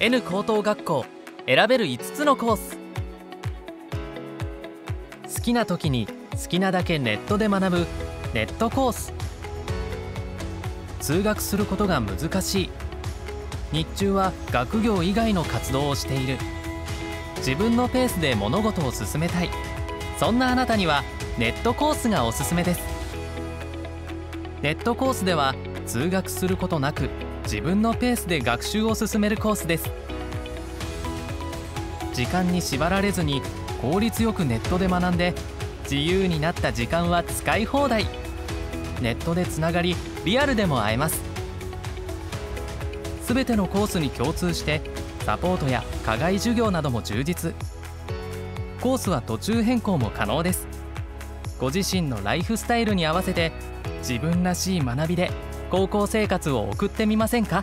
N 高等学校選べる5つのコース、好きな時に好きなだけネットで学ぶネットコース、通学することが難しい、日中は学業以外の活動をしている、自分のペースで物事を進めたい、そんなあなたにはネットコースがおすすめです。ネットコースでは通学することなく自分のペースで学習を進めるコースです。時間に縛られずに効率よくネットで学んで、自由になった時間は使い放題、ネットでつながりリアルでも会えます。すべてのコースに共通してサポートや課外授業なども充実、コースは途中変更も可能です。ご自身のライフスタイルに合わせて自分らしい学びで高校生活を送ってみませんか？